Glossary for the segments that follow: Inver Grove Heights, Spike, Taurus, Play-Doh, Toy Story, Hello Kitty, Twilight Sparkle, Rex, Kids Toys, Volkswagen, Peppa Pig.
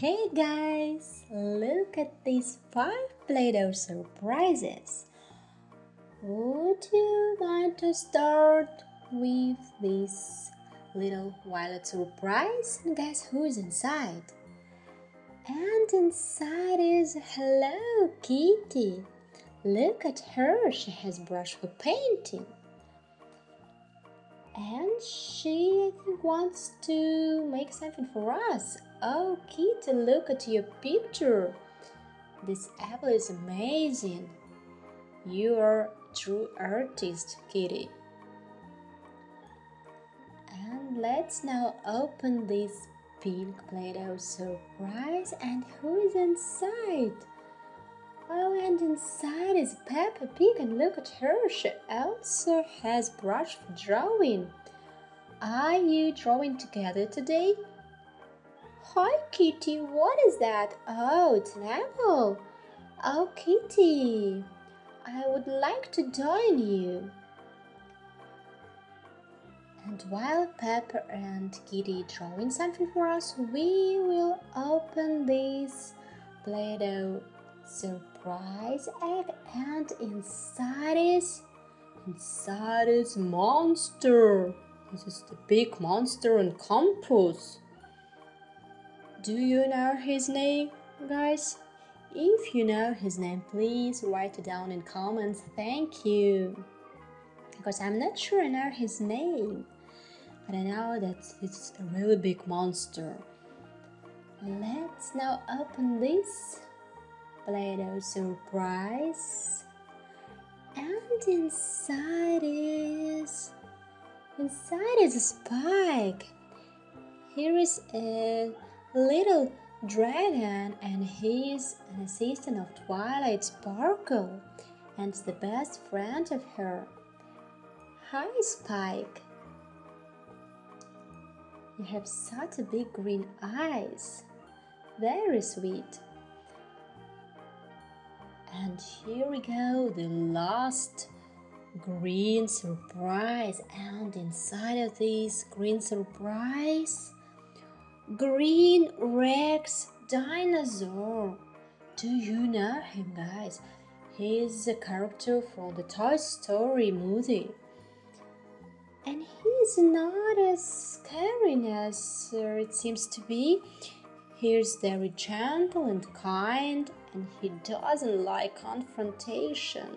Hey guys, look at these 5 Play-Doh surprises. Would you want to start with this little violet surprise and guess who's inside? And inside is Hello Kitty. Look at her, she has brush for painting. And she, I think, wants to make something for us. Oh, Kitty, look at your picture. This apple is amazing. You are a true artist, Kitty. And let's now open this pink Play-Doh surprise. And who is inside? Oh, and inside is Peppa Pig, and look at her, she also has brush for drawing. Are you drawing together today? Hi Kitty, what is that? Oh, it's an apple. Oh Kitty, I would like to join you. And while Peppa and Kitty drawing something for us, we will open this Play-Doh surprise egg, and inside is monster. This is the big monster on campus. Do you know his name, guys? If you know his name, please write it down in comments. Thank you, because I'm not sure I know his name, but I know that it's a really big monster. Let's now open this Play-Doh surprise, and inside is Spike. Here is a little dragon, and he is an assistant of Twilight Sparkle and the best friend of her. Hi Spike, you have such a big green eyes, very sweet. And here we go, the last green surprise. And inside of this green surprise, green Rex dinosaur. Do you know him, guys? He is a character from the Toy Story movie. And he is not as scary as it seems to be. He is very gentle and kind, and he doesn't like confrontation.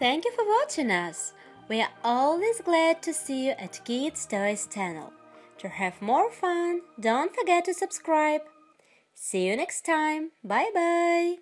Thank you for watching us. We are always glad to see you at Kids Toys channel. To have more fun, don't forget to subscribe. See you next time. Bye bye.